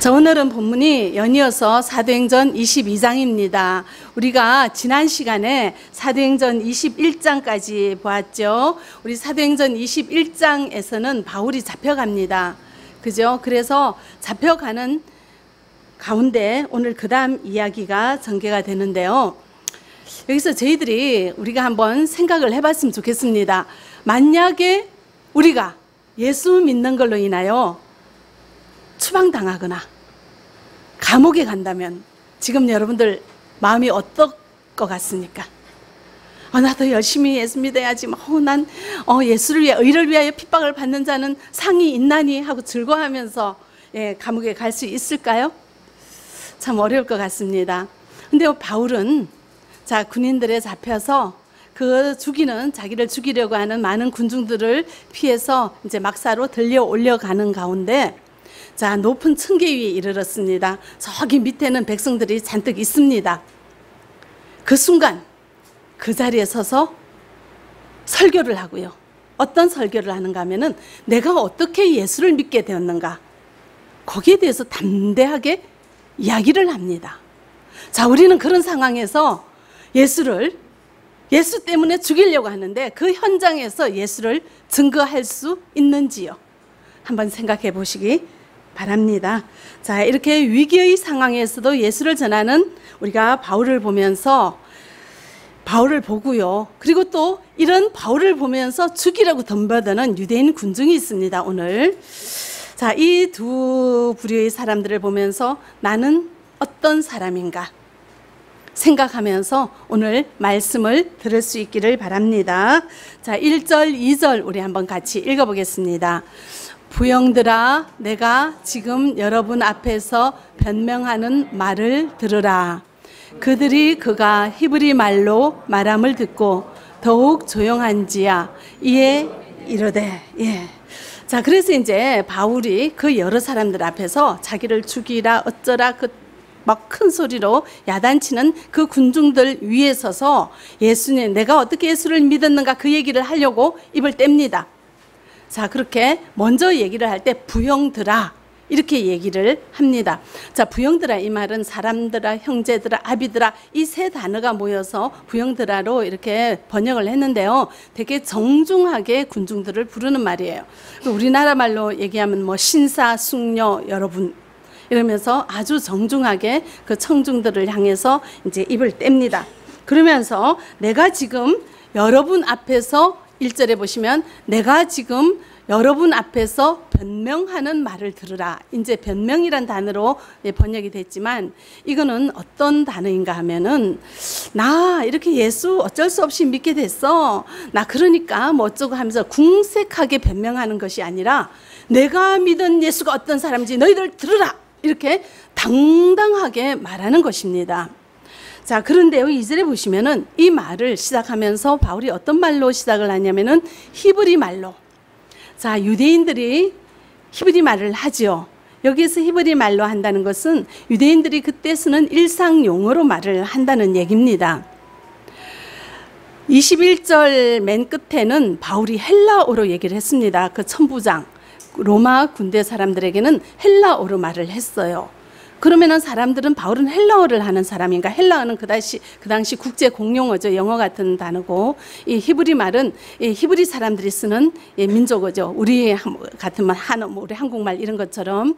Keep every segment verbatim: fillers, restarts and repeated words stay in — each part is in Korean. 자, 오늘은 본문이 연이어서 사도행전 이십이 장입니다. 우리가 지난 시간에 사도행전 이십일 장까지 보았죠. 우리 사도행전 이십일 장에서는 바울이 잡혀갑니다. 그죠? 그래서 잡혀가는 가운데 오늘 그 다음 이야기가 전개가 되는데요. 여기서 저희들이 우리가 한번 생각을 해봤으면 좋겠습니다. 만약에 우리가 예수 믿는 걸로 인하여 추방당하거나 감옥에 간다면 지금 여러분들 마음이 어떨 것 같습니까? 어, 나 더 열심히 예수 믿어야지. 어, 난 어, 예수를 위해 의를 위하여 핍박을 받는 자는 상이 있나니 하고 즐거워하면서 예, 감옥에 갈 수 있을까요? 참 어려울 것 같습니다. 근데 바울은 자 군인들에 잡혀서 그 죽이는 자기를 죽이려고 하는 많은 군중들을 피해서 이제 막사로 들려 올려가는 가운데 자 높은 층계 위에 이르렀습니다. 저기 밑에는 백성들이 잔뜩 있습니다. 그 순간 그 자리에 서서 설교를 하고요. 어떤 설교를 하는가 하면은 내가 어떻게 예수를 믿게 되었는가 거기에 대해서 담대하게 이야기를 합니다. 자 우리는 그런 상황에서 예수를 예수 때문에 죽이려고 하는데 그 현장에서 예수를 증거할 수 있는지요? 한번 생각해 보시기 바랍니다. 자, 이렇게 위기의 상황에서도 예수를 전하는 우리가 바울을 보면서 바울을 보고요. 그리고 또 이런 바울을 보면서 죽이라고 덤벼드는 유대인 군중이 있습니다. 오늘 자, 이 두 부류의 사람들을 보면서 나는 어떤 사람인가 생각하면서 오늘 말씀을 들을 수 있기를 바랍니다. 자, 일 절, 이 절 우리 한번 같이 읽어보겠습니다. 부형들아 내가 지금 여러분 앞에서 변명하는 말을 들으라. 그들이 그가 히브리 말로 말함을 듣고 더욱 조용한지야 이에 이르되. 예. 자 그래서 이제 바울이 그 여러 사람들 앞에서 자기를 죽이라 어쩌라 그 막 큰 소리로 야단치는 그 군중들 위에 서서 예수님 내가 어떻게 예수를 믿었는가 그 얘기를 하려고 입을 뗍니다. 자 그렇게 먼저 얘기를 할 때 부형들아 이렇게 얘기를 합니다. 자 부형들아 이 말은 사람들아 형제들아 아비들아 이 세 단어가 모여서 부형들아로 이렇게 번역을 했는데요. 되게 정중하게 군중들을 부르는 말이에요. 우리나라 말로 얘기하면 뭐 신사 숙녀 여러분 이러면서 아주 정중하게 그 청중들을 향해서 이제 입을 뗍니다. 그러면서 내가 지금 여러분 앞에서 일 절에 보시면 내가 지금 여러분 앞에서 변명하는 말을 들으라. 이제 변명이란 단어로 번역이 됐지만 이거는 어떤 단어인가 하면은 나 이렇게 예수 어쩔 수 없이 믿게 됐어. 나 그러니까 뭐 어쩌고 하면서 궁색하게 변명하는 것이 아니라 내가 믿은 예수가 어떤 사람인지 너희들 들으라. 이렇게 당당하게 말하는 것입니다. 자 그런데 여기 이 절에 보시면은 이 말을 시작하면서 바울이 어떤 말로 시작을 하냐면은 히브리 말로. 자 유대인들이 히브리 말을 하지요. 여기에서 히브리 말로 한다는 것은 유대인들이 그때 쓰는 일상 용어로 말을 한다는 얘기입니다. 이십일 절 맨 끝에는 바울이 헬라어로 얘기를 했습니다. 그 천부장 로마 군대 사람들에게는 헬라어로 말을 했어요. 그러면은 사람들은 바울은 헬라어를 하는 사람인가? 헬라어는 그 당시 그 당시 국제 공용어죠. 영어 같은 단어고 이 히브리 말은 이 히브리 사람들이 쓰는 예, 민족어죠. 우리 같은 말 한어, 우리 한국말 이런 것처럼.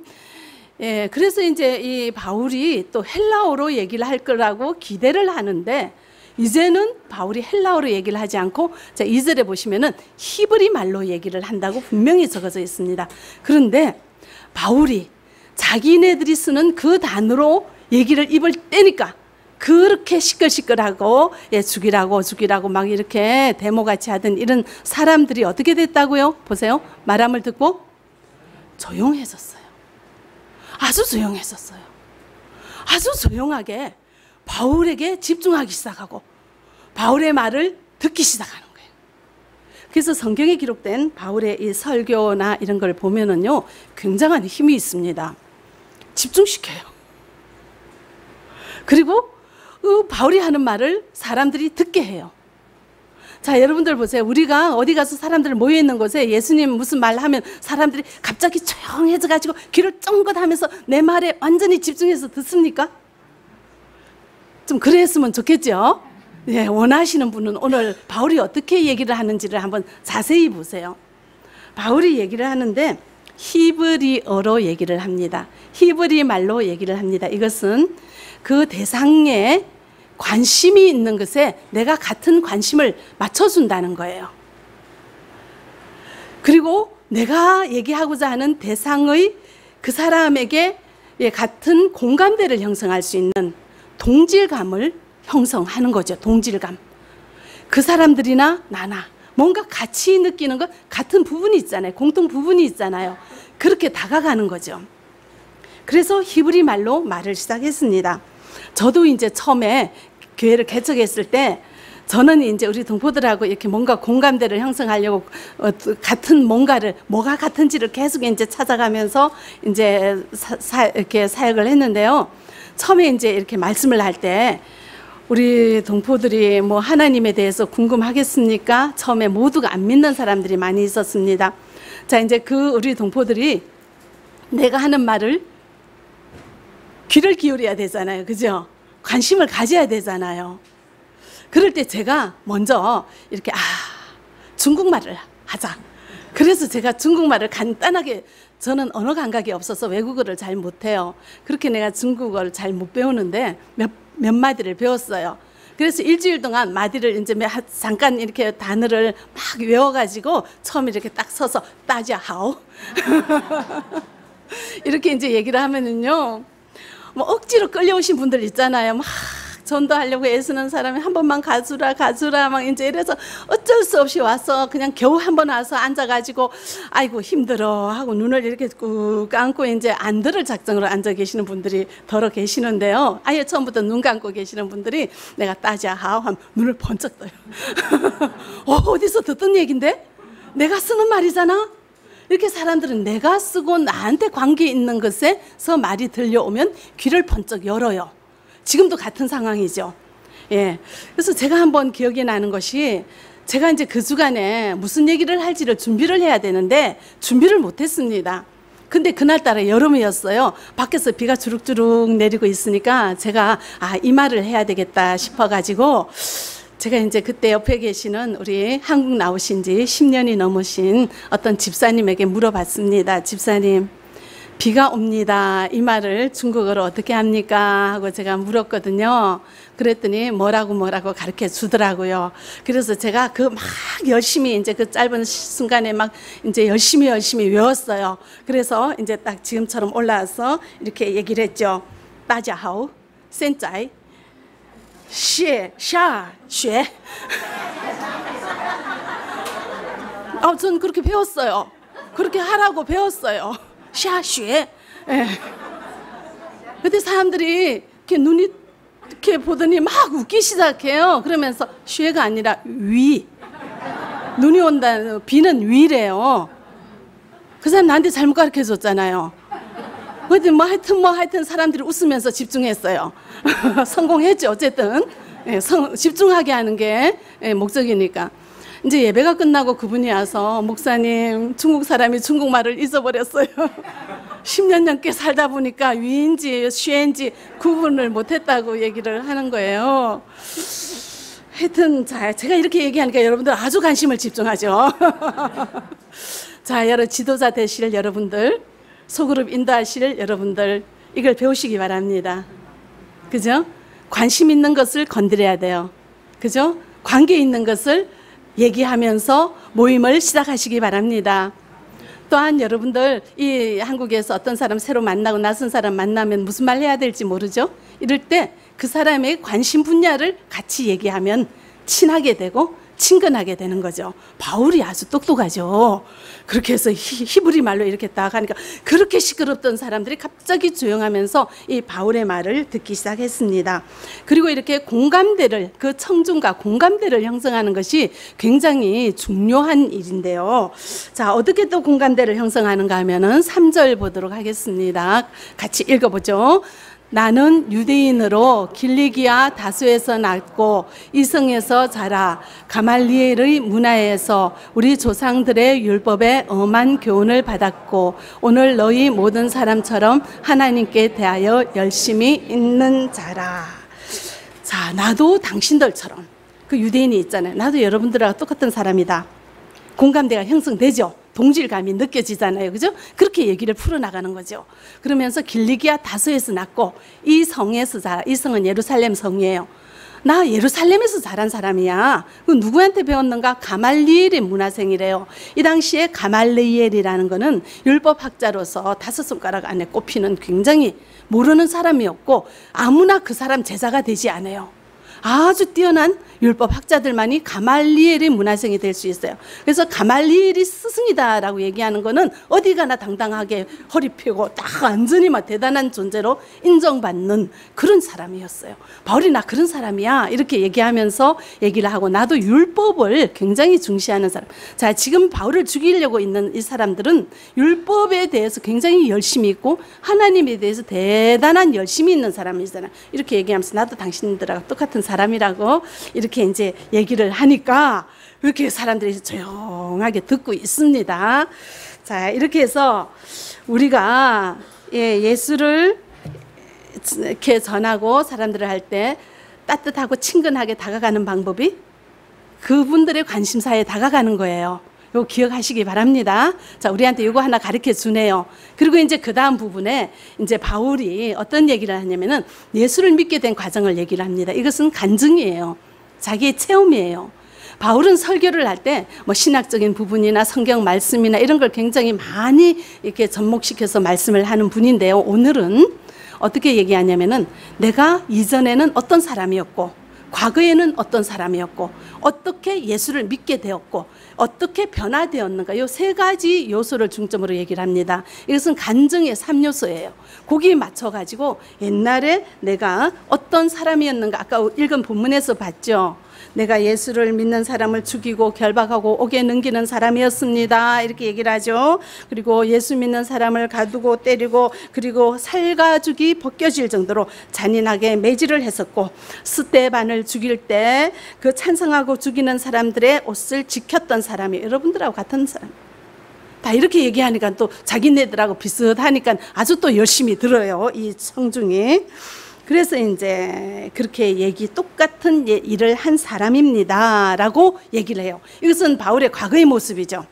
예, 그래서 이제 이 바울이 또 헬라어로 얘기를 할 거라고 기대를 하는데 이제는 바울이 헬라어로 얘기를 하지 않고 자, 이 절에 보시면은 히브리 말로 얘기를 한다고 분명히 적어져 있습니다. 그런데 바울이 자기네들이 쓰는 그 단어로 얘기를 입을 떼니까 그렇게 시끌시끌하고 예, 죽이라고 죽이라고 막 이렇게 데모같이 하던 이런 사람들이 어떻게 됐다고요? 보세요. 말함을 듣고 조용해졌어요. 아주 조용해졌어요. 아주 조용하게 바울에게 집중하기 시작하고 바울의 말을 듣기 시작하는 거예요. 그래서 성경에 기록된 바울의 이 설교나 이런 걸 보면은요 굉장한 힘이 있습니다. 집중시켜요. 그리고 그 바울이 하는 말을 사람들이 듣게 해요. 자, 여러분들 보세요. 우리가 어디 가서 사람들 모여있는 곳에 예수님 무슨 말 하면 사람들이 갑자기 조용해져가지고 귀를 쫑긋하면서 내 말에 완전히 집중해서 듣습니까? 좀 그랬으면 좋겠죠? 예, 원하시는 분은 오늘 바울이 어떻게 얘기를 하는지를 한번 자세히 보세요. 바울이 얘기를 하는데 히브리어로 얘기를 합니다. 히브리 말로 얘기를 합니다. 이것은 그 대상에 관심이 있는 것에 내가 같은 관심을 맞춰준다는 거예요. 그리고 내가 얘기하고자 하는 대상의 그 사람에게 같은 공감대를 형성할 수 있는 동질감을 형성하는 거죠. 동질감. 그 사람들이나 나나 뭔가 같이 느끼는 것, 같은 부분이 있잖아요. 공통 부분이 있잖아요. 그렇게 다가가는 거죠. 그래서 히브리 말로 말을 시작했습니다. 저도 이제 처음에 교회를 개척했을 때 저는 이제 우리 동포들하고 이렇게 뭔가 공감대를 형성하려고 같은 뭔가를, 뭐가 같은지를 계속 이제 찾아가면서 이제 사, 사, 이렇게 사역을 했는데요. 처음에 이제 이렇게 말씀을 할 때 우리 동포들이 뭐 하나님에 대해서 궁금하겠습니까? 처음에 모두가 안 믿는 사람들이 많이 있었습니다. 자, 이제 그 우리 동포들이 내가 하는 말을 귀를 기울여야 되잖아요. 그죠? 관심을 가져야 되잖아요. 그럴 때 제가 먼저 이렇게, 아, 중국말을 하자. 그래서 제가 중국말을 간단하게, 저는 언어 감각이 없어서 외국어를 잘 못해요. 그렇게 내가 중국어를 잘 못 배우는데 몇, 몇 마디를 배웠어요. 그래서 일주일 동안 마디를 이제 잠깐 이렇게 단어를 막 외워가지고 처음 이렇게 딱 서서 따자하오 이렇게 이제 얘기를 하면은요, 뭐 억지로 끌려오신 분들 있잖아요. 막 전도하려고 애쓰는 사람이 한 번만 가주라 가주라 막 이제 이래서 어쩔 수 없이 와서 그냥 겨우 한 번 와서 앉아가지고 아이고 힘들어 하고 눈을 이렇게 꾹 감고 이제 안 들을 작정으로 앉아 계시는 분들이 더러 계시는데요. 아예 처음부터 눈 감고 계시는 분들이 내가 따자하오 하면 눈을 번쩍 떠요. 어, 어디서 듣던 얘긴데? 내가 쓰는 말이잖아? 이렇게 사람들은 내가 쓰고 나한테 관계 있는 것에서 말이 들려오면 귀를 번쩍 열어요. 지금도 같은 상황이죠. 예. 그래서 제가 한번 기억이 나는 것이, 제가 이제 그 주간에 무슨 얘기를 할지를 준비를 해야 되는데 준비를 못 했습니다. 근데 그날따라 여름이었어요. 밖에서 비가 주룩주룩 내리고 있으니까 제가 아, 이 말을 해야 되겠다 싶어가지고 제가 이제 그때 옆에 계시는 우리 한국 나오신 지 십 년이 넘으신 어떤 집사님에게 물어봤습니다. 집사님, 비가 옵니다. 이 말을 중국어로 어떻게 합니까? 하고 제가 물었거든요. 그랬더니 뭐라고 뭐라고 가르쳐 주더라고요. 그래서 제가 그 막 열심히 이제 그 짧은 순간에 막 이제 열심히 열심히 외웠어요. 그래서 이제 딱 지금처럼 올라와서 이렇게 얘기를 했죠. 따자하오, 센짜이, 쉐, 샤, 쉐. 아, 전 그렇게 배웠어요. 그렇게 하라고 배웠어요. 샤쉐. 예. 그때 사람들이 이렇게 눈이 이렇게 보더니 막 웃기 시작해요. 그러면서 쉐가 아니라 위. 눈이 온다. 비는 위래요. 그 사람 나한테 잘못 가르쳐 줬잖아요. 근데 뭐 하여튼 뭐 하여튼 사람들이 웃으면서 집중했어요. 성공했죠. 어쨌든. 예, 성, 집중하게 하는 게 예, 목적이니까. 이제 예배가 끝나고 그분이 와서 목사님, 중국 사람이 중국말을 잊어버렸어요. 십 년 넘게 살다 보니까 위인지 쉐인지 구분을 못했다고 얘기를 하는 거예요. 하여튼 자, 제가 이렇게 얘기하니까 여러분들 아주 관심을 집중하죠. 자, 여러 지도자 되실 여러분들, 소그룹 인도하실 여러분들, 이걸 배우시기 바랍니다. 그죠? 관심 있는 것을 건드려야 돼요. 그죠? 관계 있는 것을 얘기하면서 모임을 시작하시기 바랍니다. 또한 여러분들, 이 한국에서 어떤 사람 새로 만나고 낯선 사람 만나면 무슨 말 해야 될지 모르죠? 이럴 때 그 사람의 관심 분야를 같이 얘기하면 친하게 되고 친근하게 되는 거죠. 바울이 아주 똑똑하죠. 그렇게 해서 히, 히브리 말로 이렇게 딱 하니까 그렇게 시끄럽던 사람들이 갑자기 조용하면서 이 바울의 말을 듣기 시작했습니다. 그리고 이렇게 공감대를, 그 청중과 공감대를 형성하는 것이 굉장히 중요한 일인데요. 자, 어떻게 또 공감대를 형성하는가 하면은 삼 절 보도록 하겠습니다. 같이 읽어보죠. 나는 유대인으로 길리기아 다수에서 낳고 이성에서 자라 가말리엘의 문화에서 우리 조상들의 율법에 엄한 교훈을 받았고 오늘 너희 모든 사람처럼 하나님께 대하여 열심히 있는 자라. 자, 나도 당신들처럼, 그 유대인이 있잖아요. 나도 여러분들하고 똑같은 사람이다. 공감대가 형성되죠. 동질감이 느껴지잖아요. 그죠? 그렇게 얘기를 풀어나가는 거죠. 그러면서 길리기아 다수에서 낳고 이 성에서 자라. 이 성은 예루살렘 성이에요. 나 예루살렘에서 자란 사람이야. 그 누구한테 배웠는가? 가말리엘의 문화생이래요. 이 당시에 가말리엘이라는 거는 율법학자로서 다섯 손가락 안에 꼽히는 굉장히 모르는 사람이었고 아무나 그 사람 제자가 되지 않아요. 아주 뛰어난 율법학자들만이 가말리엘의 문화생이 될 수 있어요. 그래서 가말리엘이 스승이다라고 얘기하는 거는 어디 가나 당당하게 허리 펴고 딱 완전히 막 대단한 존재로 인정받는 그런 사람이었어요. 바울이 나 그런 사람이야 이렇게 얘기하면서 얘기를 하고 나도 율법을 굉장히 중시하는 사람. 자, 지금 바울을 죽이려고 있는 이 사람들은 율법에 대해서 굉장히 열심히 있고 하나님에 대해서 대단한 열심이 있는 사람이잖아요. 이렇게 얘기하면서 나도 당신들하고 똑같은 사람이라고 이렇게 이제 얘기를 하니까 이렇게 사람들이 조용하게 듣고 있습니다. 자, 이렇게 해서 우리가 예, 예수를 이렇게 전하고 사람들을 할 때 따뜻하고 친근하게 다가가는 방법이 그분들의 관심사에 다가가는 거예요. 이거 기억하시기 바랍니다. 자, 우리한테 이거 하나 가르쳐 주네요. 그리고 이제 그 다음 부분에 이제 바울이 어떤 얘기를 하냐면은 예수를 믿게 된 과정을 얘기를 합니다. 이것은 간증이에요. 자기의 체험이에요. 바울은 설교를 할 때 뭐 신학적인 부분이나 성경 말씀이나 이런 걸 굉장히 많이 이렇게 접목시켜서 말씀을 하는 분인데요. 오늘은 어떻게 얘기하냐면은 내가 이전에는 어떤 사람이었고 과거에는 어떤 사람이었고 어떻게 예수를 믿게 되었고 어떻게 변화되었는가, 이 세 가지 요소를 중점으로 얘기를 합니다. 이것은 간증의 삼 요소예요. 거기에 맞춰가지고 옛날에 내가 어떤 사람이었는가, 아까 읽은 본문에서 봤죠. 내가 예수를 믿는 사람을 죽이고 결박하고 옥에 넘기는 사람이었습니다. 이렇게 얘기를 하죠. 그리고 예수 믿는 사람을 가두고 때리고 그리고 살가죽이 벗겨질 정도로 잔인하게 매질을 했었고 스데반을 죽일 때 그 찬성하고 죽이는 사람들의 옷을 지켰던 사람이 여러분들하고 같은 사람. 다 이렇게 얘기하니까 또 자기네들하고 비슷하니까 아주 또 열심히 들어요. 이 청중이. 그래서 이제 그렇게 얘기 똑같은 일을 한 사람입니다 라고 얘기를 해요. 이것은 바울의 과거의 모습이죠.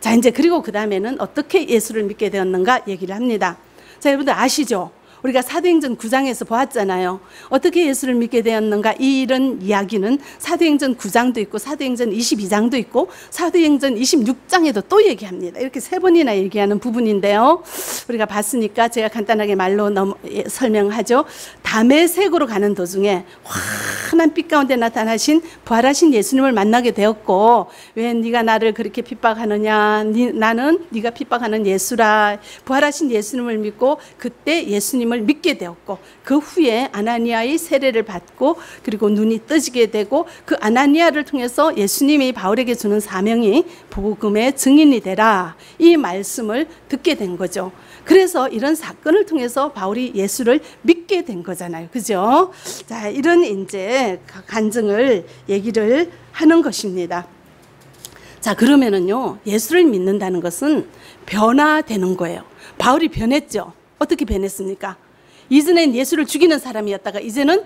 자, 이제 그리고 그 다음에는 어떻게 예수를 믿게 되었는가 얘기를 합니다. 자, 여러분들 아시죠? 우리가 사도행전 구 장에서 보았잖아요. 어떻게 예수를 믿게 되었는가, 이 이런 이야기는 사도행전 구 장도 있고 사도행전 이십이 장도 있고 사도행전 이십육 장에도 또 얘기합니다. 이렇게 세 번이나 얘기하는 부분인데요. 우리가 봤으니까 제가 간단하게 말로 넘, 예, 설명하죠. 다메섹으로 가는 도중에 환한 빛 가운데 나타나신 부활하신 예수님을 만나게 되었고 왜 네가 나를 그렇게 핍박하느냐, 니, 나는 네가 핍박하는 예수라. 부활하신 예수님을 믿고 그때 예수님을 믿게 되었고 그 후에 아나니아의 세례를 받고 그리고 눈이 떠지게 되고 그 아나니아를 통해서 예수님이 바울에게 주는 사명이 복음의 증인이 되라, 이 말씀을 듣게 된 거죠. 그래서 이런 사건을 통해서 바울이 예수를 믿게 된 거잖아요. 그죠? 자, 이런 이제 간증을 얘기를 하는 것입니다. 자, 그러면은요, 예수를 믿는다는 것은 변화되는 거예요. 바울이 변했죠. 어떻게 변했습니까? 이전엔 예수를 죽이는 사람이었다가 이제는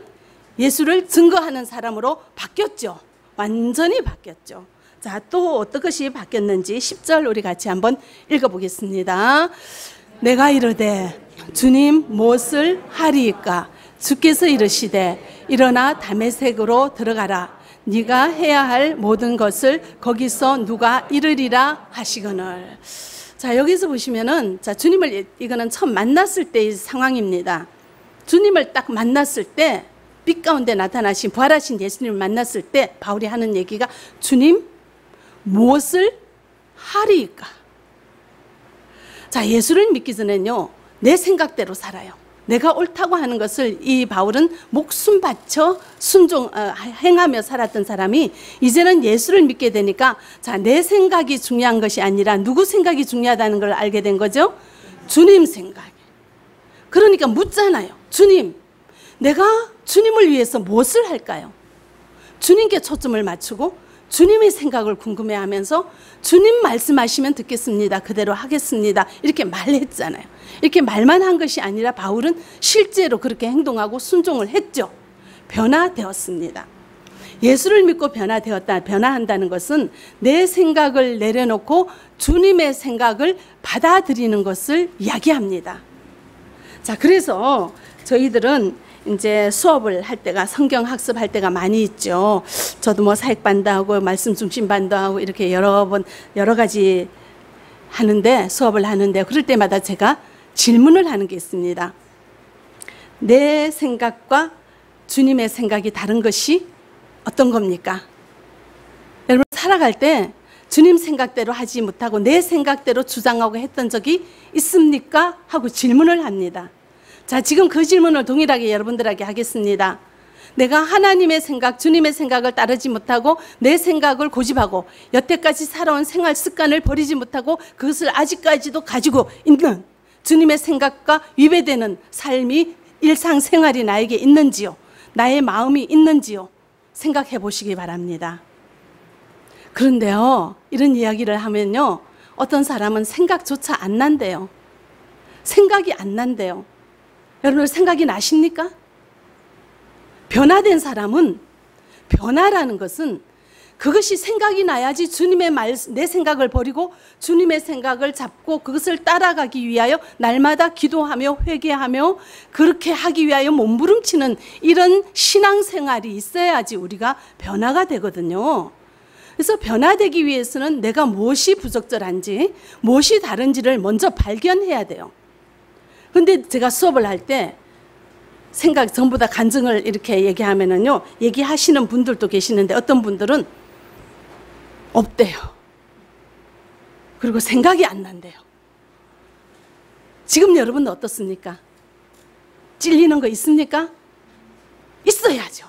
예수를 증거하는 사람으로 바뀌었죠. 완전히 바뀌었죠. 자, 또 어떤 것이 바뀌었는지 십 절 우리 같이 한번 읽어보겠습니다. 내가 이르되 주님 무엇을 하리이까? 주께서 이르시되 일어나 다메섹으로 들어가라. 네가 해야 할 모든 것을 거기서 누가 이르리라 하시거늘. 자, 여기서 보시면은, 자, 주님을, 이거는 처음 만났을 때의 상황입니다. 주님을 딱 만났을 때, 빛 가운데 나타나신, 부활하신 예수님을 만났을 때, 바울이 하는 얘기가, 주님, 무엇을 하리이까? 자, 예수를 믿기 전에는요, 내 생각대로 살아요. 내가 옳다고 하는 것을 이 바울은 목숨 바쳐 순종 어, 행하며 살았던 사람이 이제는 예수를 믿게 되니까 자, 내 생각이 중요한 것이 아니라 누구 생각이 중요하다는 걸 알게 된 거죠? 주님 생각. 그러니까 묻잖아요. 주님, 내가 주님을 위해서 무엇을 할까요? 주님께 초점을 맞추고 주님의 생각을 궁금해하면서 주님 말씀하시면 듣겠습니다. 그대로 하겠습니다. 이렇게 말했잖아요. 이렇게 말만 한 것이 아니라 바울은 실제로 그렇게 행동하고 순종을 했죠. 변화되었습니다. 예수를 믿고 변화되었다, 변화한다는 것은 내 생각을 내려놓고 주님의 생각을 받아들이는 것을 이야기합니다. 자, 그래서 저희들은 이제 수업을 할 때가, 성경 학습할 때가 많이 있죠. 저도 뭐 사역반도 하고 말씀 중심반도 하고 이렇게 여러 번 여러 가지 하는데, 수업을 하는데 그럴 때마다 제가 질문을 하는 게 있습니다. 내 생각과 주님의 생각이 다른 것이 어떤 겁니까? 여러분, 살아갈 때 주님 생각대로 하지 못하고 내 생각대로 주장하고 했던 적이 있습니까? 하고 질문을 합니다. 자, 지금 그 질문을 동일하게 여러분들에게 하겠습니다. 내가 하나님의 생각, 주님의 생각을 따르지 못하고 내 생각을 고집하고 여태까지 살아온 생활 습관을 버리지 못하고 그것을 아직까지도 가지고 있는, 주님의 생각과 위배되는 삶이, 일상생활이 나에게 있는지요? 나의 마음이 있는지요? 생각해 보시기 바랍니다. 그런데요, 이런 이야기를 하면요, 어떤 사람은 생각조차 안 난대요. 생각이 안 난대요. 여러분, 생각이 나십니까? 변화된 사람은, 변화라는 것은 그것이 생각이 나야지 주님의 말, 내 생각을 버리고 주님의 생각을 잡고 그것을 따라가기 위하여 날마다 기도하며 회개하며 그렇게 하기 위하여 몸부림치는 이런 신앙생활이 있어야지 우리가 변화가 되거든요. 그래서 변화되기 위해서는 내가 무엇이 부적절한지, 무엇이 다른지를 먼저 발견해야 돼요. 근데 제가 수업을 할 때 생각 전부 다 간증을 이렇게 얘기하면은요, 얘기하시는 분들도 계시는데 어떤 분들은 없대요. 그리고 생각이 안 난대요. 지금 여러분은 어떻습니까? 찔리는 거 있습니까? 있어야죠.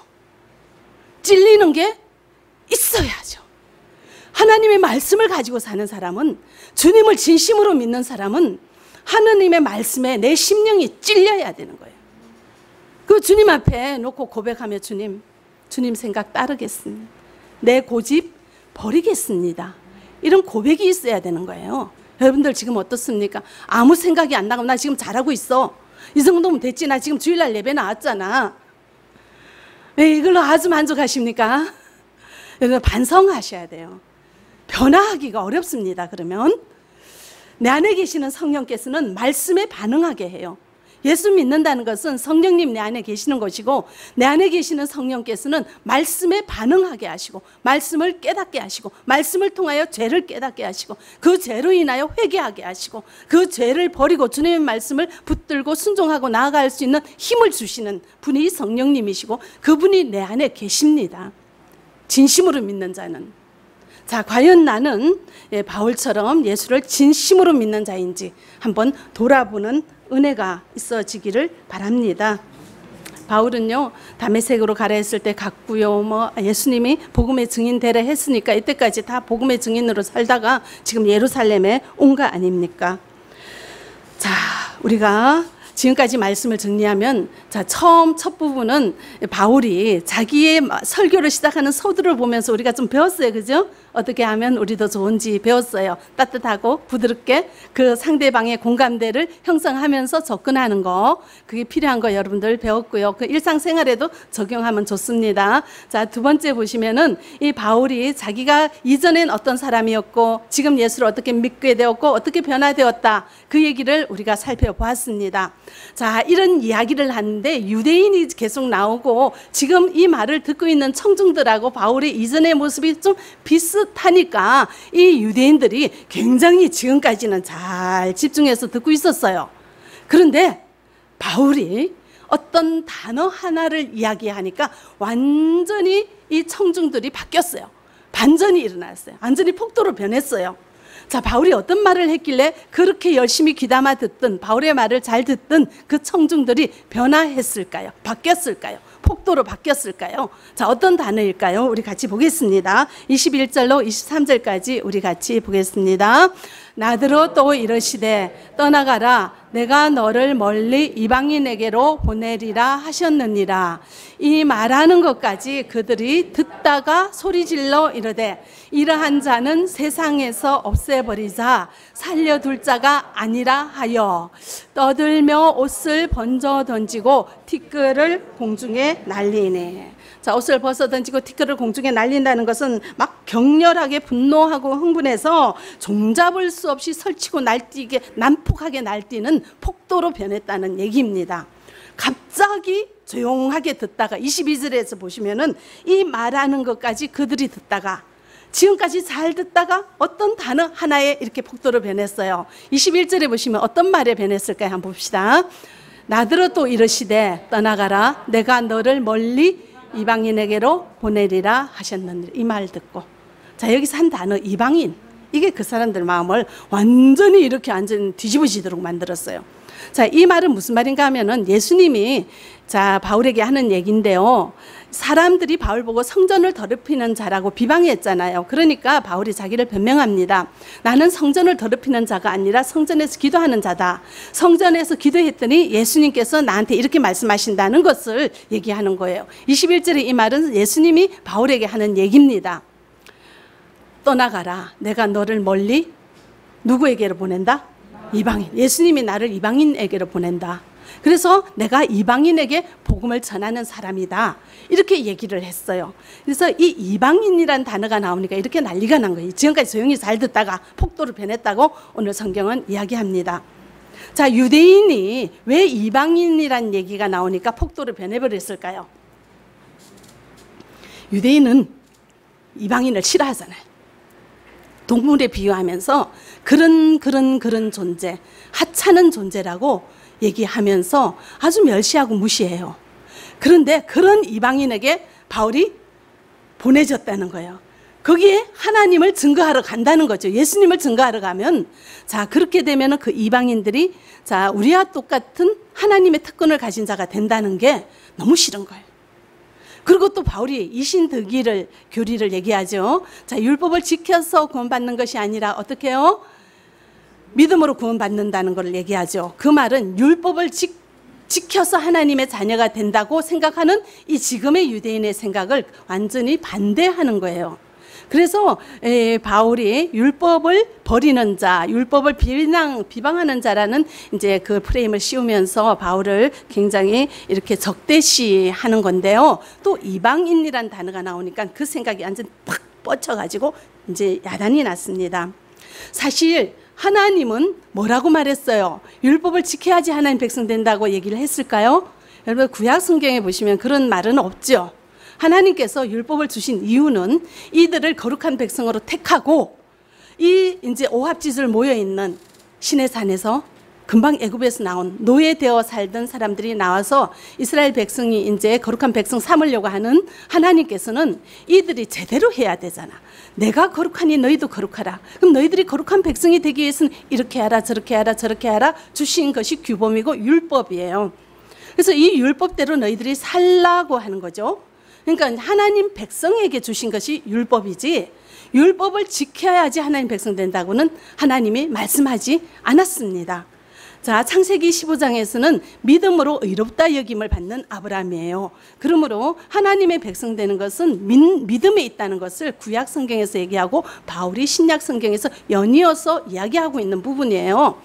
찔리는 게 있어야죠. 하나님의 말씀을 가지고 사는 사람은, 주님을 진심으로 믿는 사람은 하느님의 말씀에 내 심령이 찔려야 되는 거예요. 그 주님 앞에 놓고 고백하며, 주님, 주님 생각 따르겠습니다. 내 고집 버리겠습니다. 이런 고백이 있어야 되는 거예요. 여러분들 지금 어떻습니까? 아무 생각이 안 나고 나 지금 잘하고 있어. 이 정도면 됐지. 나 지금 주일날 예배 나왔잖아. 왜 이걸로 아주 만족하십니까? 여러분, 반성하셔야 돼요. 변화하기가 어렵습니다. 그러면 내 안에 계시는 성령께서는 말씀에 반응하게 해요. 예수 믿는다는 것은 성령님 내 안에 계시는 것이고, 내 안에 계시는 성령께서는 말씀에 반응하게 하시고, 말씀을 깨닫게 하시고, 말씀을 통하여 죄를 깨닫게 하시고, 그 죄로 인하여 회개하게 하시고, 그 죄를 버리고 주님의 말씀을 붙들고 순종하고 나아갈 수 있는 힘을 주시는 분이 성령님이시고, 그분이 내 안에 계십니다. 진심으로 믿는 자는. 자, 과연 나는 바울처럼 예수를 진심으로 믿는 자인지 한번 돌아보는 은혜가 있어지기를 바랍니다. 바울은요, 다메섹으로 가라 했을 때 갔고요, 뭐 예수님이 복음의 증인 되라 했으니까 이때까지 다 복음의 증인으로 살다가 지금 예루살렘에 온 거 아닙니까? 자, 우리가 지금까지 말씀을 정리하면, 자, 처음 첫 부분은 바울이 자기의 설교를 시작하는 서두를 보면서 우리가 좀 배웠어요. 그죠? 어떻게 하면 우리도 좋은지 배웠어요. 따뜻하고 부드럽게 그 상대방의 공감대를 형성하면서 접근하는 거, 그게 필요한 거 여러분들 배웠고요. 그 일상생활에도 적용하면 좋습니다. 자, 두 번째 보시면은 이 바울이 자기가 이전엔 어떤 사람이었고 지금 예수를 어떻게 믿게 되었고 어떻게 변화되었다, 그 얘기를 우리가 살펴보았습니다. 자, 이런 이야기를 하는데 유대인이 계속 나오고 지금 이 말을 듣고 있는 청중들하고 바울의 이전의 모습이 좀 비슷 하니까 이 유대인들이 굉장히 지금까지는 잘 집중해서 듣고 있었어요. 그런데 바울이 어떤 단어 하나를 이야기하니까 완전히 이 청중들이 바뀌었어요. 반전이 일어났어요. 완전히 폭도로 변했어요. 자, 바울이 어떤 말을 했길래 그렇게 열심히 귀담아 듣던, 바울의 말을 잘 듣던 그 청중들이 변화했을까요? 바뀌었을까요? 폭도로 바뀌었을까요? 자, 어떤 단어일까요? 우리 같이 보겠습니다. 이십일 절로 이십삼 절까지 우리 같이 보겠습니다. 나더러 또 이러시되 떠나가라 내가 너를 멀리 이방인에게로 보내리라 하셨느니라. 이 말하는 것까지 그들이 듣다가 소리질러 이르되 이러한 자는 세상에서 없애버리자 살려둘 자가 아니라 하여 떠들며 옷을 번져 던지고 티끌을 공중에 날리네. 자, 옷을 벗어 던지고 티끌을 공중에 날린다는 것은 막 격렬하게 분노하고 흥분해서 종잡을 수 없이 설치고 날뛰게 난폭하게 날뛰는 폭도로 변했다는 얘기입니다. 갑자기 조용하게 듣다가 이십이 절에서 보시면은 이 말하는 것까지 그들이 듣다가 지금까지 잘 듣다가 어떤 단어 하나에 이렇게 폭도로 변했어요. 이십일 절에 보시면 어떤 말에 변했을까요? 한번 봅시다. 나더러 또 이르시되 떠나가라 내가 너를 멀리 이방인에게로 보내리라 하셨느니라. 이 말 듣고, 자, 여기서 한 단어 이방인, 이게 그 사람들 마음을 완전히 이렇게 완전 뒤집어지도록 만들었어요. 자, 이 말은 무슨 말인가 하면은 예수님이 자 바울에게 하는 얘기인데요, 사람들이 바울 보고 성전을 더럽히는 자라고 비방했잖아요. 그러니까 바울이 자기를 변명합니다. 나는 성전을 더럽히는 자가 아니라 성전에서 기도하는 자다. 성전에서 기도했더니 예수님께서 나한테 이렇게 말씀하신다는 것을 얘기하는 거예요. 이십일 절에 이 말은 예수님이 바울에게 하는 얘기입니다. 떠나가라. 내가 너를 멀리 누구에게로 보낸다? 이방인. 예수님이 나를 이방인에게로 보낸다. 그래서 내가 이방인에게 복음을 전하는 사람이다. 이렇게 얘기를 했어요. 그래서 이 이방인이란 단어가 나오니까 이렇게 난리가 난 거예요. 지금까지 조용히 잘 듣다가 폭도로 변했다고 오늘 성경은 이야기합니다. 자, 유대인이 왜 이방인이란 얘기가 나오니까 폭도로 변해버렸을까요? 유대인은 이방인을 싫어하잖아요. 동물에 비유하면서 그런 그런 그런 존재, 하찮은 존재라고 얘기하면서 아주 멸시하고 무시해요. 그런데 그런 이방인에게 바울이 보내졌다는 거예요. 거기에 하나님을 증거하러 간다는 거죠. 예수님을 증거하러 가면, 자, 그렇게 되면 그 이방인들이 자 우리와 똑같은 하나님의 특권을 가진 자가 된다는 게 너무 싫은 거예요. 그리고 또 바울이 이신득의를, 교리를 얘기하죠. 자, 율법을 지켜서 구원받는 것이 아니라 어떻게 해요? 믿음으로 구원받는다는 것을 얘기하죠. 그 말은 율법을 지, 지켜서 하나님의 자녀가 된다고 생각하는 이 지금의 유대인의 생각을 완전히 반대하는 거예요. 그래서 에, 바울이 율법을 버리는 자, 율법을 비방, 비방하는 자라는 이제 그 프레임을 씌우면서 바울을 굉장히 이렇게 적대시하는 건데요. 또 이방인이란 단어가 나오니까 그 생각이 완전 팍 뻗쳐가지고 이제 야단이 났습니다. 사실 하나님은 뭐라고 말했어요? 율법을 지켜야지 하나님 백성 된다고 얘기를 했을까요? 여러분 구약 성경에 보시면 그런 말은 없죠. 하나님께서 율법을 주신 이유는 이들을 거룩한 백성으로 택하고 이 이제 오합지졸 모여 있는 시내산에서 금방 애굽에서 나온 노예되어 살던 사람들이 나와서 이스라엘 백성이 이제 거룩한 백성 삼으려고 하는, 하나님께서는 이들이 제대로 해야 되잖아. 내가 거룩하니 너희도 거룩하라. 그럼 너희들이 거룩한 백성이 되기 위해서는 이렇게 하라 저렇게 하라 저렇게 하라 주신 것이 규범이고 율법이에요. 그래서 이 율법대로 너희들이 살라고 하는 거죠. 그러니까 하나님 백성에게 주신 것이 율법이지 율법을 지켜야지 하나님 백성 된다고는 하나님이 말씀하지 않았습니다. 자, 창세기 십오 장에서는 믿음으로 의롭다 여김을 받는 아브라함이에요. 그러므로 하나님의 백성 되는 것은 민, 믿음에 있다는 것을 구약 성경에서 얘기하고 바울이 신약 성경에서 연이어서 이야기하고 있는 부분이에요.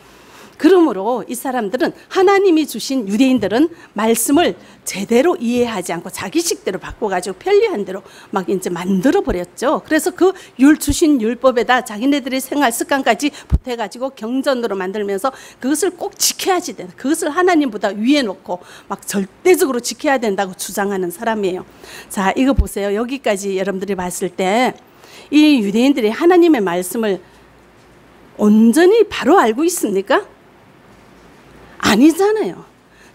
그러므로 이 사람들은, 하나님이 주신 유대인들은 말씀을 제대로 이해하지 않고 자기식대로 바꿔가지고 편리한 대로 막 이제 만들어버렸죠. 그래서 그 율 주신 율법에다 자기네들의 생활 습관까지 보태가지고 경전으로 만들면서 그것을 꼭 지켜야지 되는, 그것을 하나님보다 위에 놓고 막 절대적으로 지켜야 된다고 주장하는 사람이에요. 자, 이거 보세요. 여기까지 여러분들이 봤을 때 이 유대인들이 하나님의 말씀을 온전히 바로 알고 있습니까? 아니잖아요.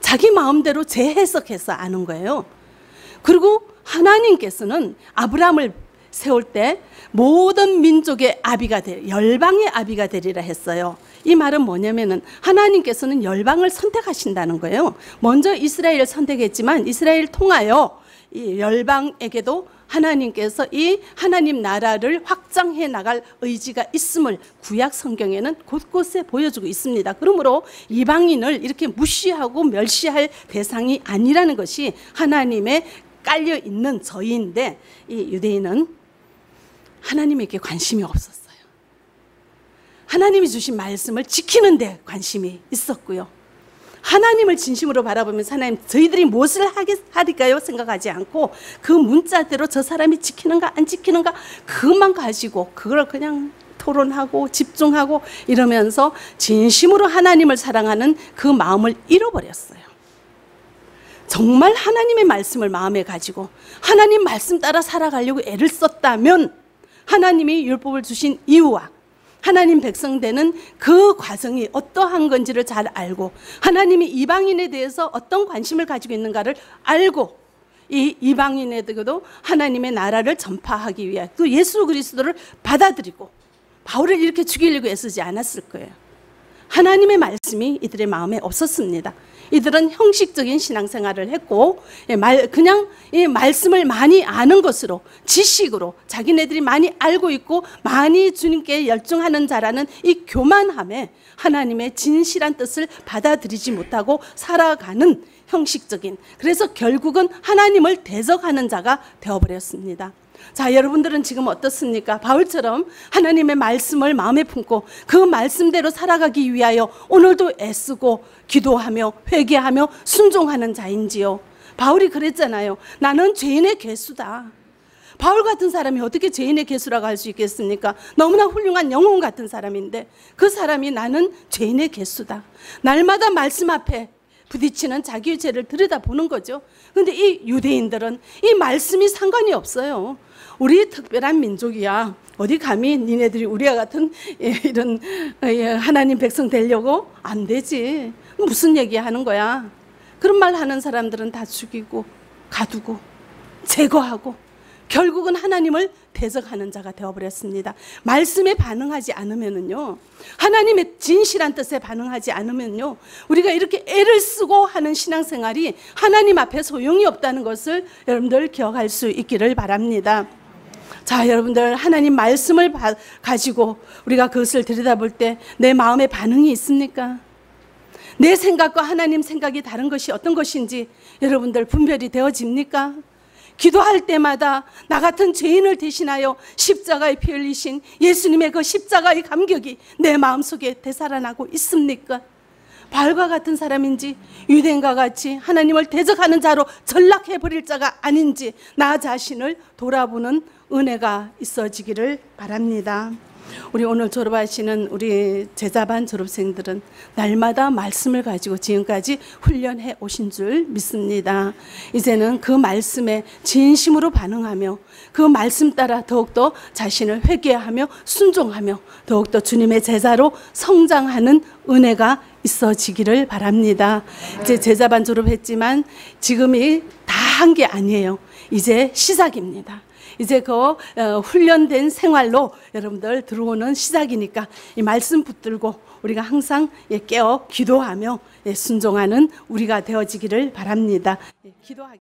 자기 마음대로 재해석해서 아는 거예요. 그리고 하나님께서는 아브라함을 세울 때 모든 민족의 아비가 될, 열방의 아비가 되리라 했어요. 이 말은 뭐냐면은 하나님께서는 열방을 선택하신다는 거예요. 먼저 이스라엘을 선택했지만 이스라엘 통하여 이 열방에게도 하나님께서 이 하나님 나라를 확장해 나갈 의지가 있음을 구약 성경에는 곳곳에 보여주고 있습니다. 그러므로 이방인을 이렇게 무시하고 멸시할 대상이 아니라는 것이 하나님의 깔려있는 저희인데, 이 유대인은 하나님에게 관심이 없었어요. 하나님이 주신 말씀을 지키는 데 관심이 있었고요, 하나님을 진심으로 바라보면서 하나님 저희들이 무엇을 하릴까요? 생각하지 않고 그 문자대로 저 사람이 지키는가 안 지키는가 그것만 가지고 그걸 그냥 토론하고 집중하고 이러면서 진심으로 하나님을 사랑하는 그 마음을 잃어버렸어요. 정말 하나님의 말씀을 마음에 가지고 하나님 말씀 따라 살아가려고 애를 썼다면 하나님이 율법을 주신 이유와 하나님 백성되는 그 과정이 어떠한 건지를 잘 알고 하나님이 이방인에 대해서 어떤 관심을 가지고 있는가를 알고 이 이방인에게도 하나님의 나라를 전파하기 위해 또 예수 그리스도를 받아들이고 바울을 이렇게 죽이려고 애쓰지 않았을 거예요. 하나님의 말씀이 이들의 마음에 없었습니다. 이들은 형식적인 신앙생활을 했고 그냥 이 말씀을 많이 아는 것으로 지식으로 자기네들이 많이 알고 있고 많이 주님께 열중하는 자라는 이 교만함에 하나님의 진실한 뜻을 받아들이지 못하고 살아가는 형식적인, 그래서 결국은 하나님을 대적하는 자가 되어버렸습니다. 자, 여러분들은 지금 어떻습니까? 바울처럼 하나님의 말씀을 마음에 품고 그 말씀대로 살아가기 위하여 오늘도 애쓰고 기도하며 회개하며 순종하는 자인지요? 바울이 그랬잖아요. 나는 죄인의 괴수다. 바울 같은 사람이 어떻게 죄인의 괴수라고 할 수 있겠습니까? 너무나 훌륭한 영혼 같은 사람인데 그 사람이 나는 죄인의 괴수다. 날마다 말씀 앞에 부딪히는 자기의 죄를 들여다보는 거죠. 그런데 이 유대인들은 이 말씀이 상관이 없어요. 우리 특별한 민족이야. 어디 감히 니네들이 우리와 같은 이런 하나님 백성 되려고? 안 되지. 무슨 얘기하는 거야. 그런 말 하는 사람들은 다 죽이고 가두고 제거하고 결국은 하나님을 대적하는 자가 되어버렸습니다. 말씀에 반응하지 않으면요, 하나님의 진실한 뜻에 반응하지 않으면요, 우리가 이렇게 애를 쓰고 하는 신앙생활이 하나님 앞에 소용이 없다는 것을 여러분들 기억할 수 있기를 바랍니다. 자, 여러분들 하나님 말씀을 바, 가지고 우리가 그것을 들여다볼 때 내 마음에 반응이 있습니까? 내 생각과 하나님 생각이 다른 것이 어떤 것인지 여러분들 분별이 되어집니까? 기도할 때마다 나 같은 죄인을 대신하여 십자가에 피 흘리신 예수님의 그 십자가의 감격이 내 마음속에 되살아나고 있습니까? 바울과 같은 사람인지 유대인과 같이 하나님을 대적하는 자로 전락해버릴 자가 아닌지 나 자신을 돌아보는 은혜가 있어지기를 바랍니다. 우리 오늘 졸업하시는 우리 제자반 졸업생들은 날마다 말씀을 가지고 지금까지 훈련해 오신 줄 믿습니다. 이제는 그 말씀에 진심으로 반응하며 그 말씀 따라 더욱더 자신을 회개하며 순종하며 더욱더 주님의 제자로 성장하는 은혜가 있어지기를 바랍니다. 이제 제자반 졸업했지만 지금이 다 한 게 아니에요. 이제 시작입니다. 이제 그 훈련된 생활로 여러분들 들어오는 시작이니까 이 말씀 붙들고 우리가 항상 깨어 기도하며 순종하는 우리가 되어지기를 바랍니다. 기도하기.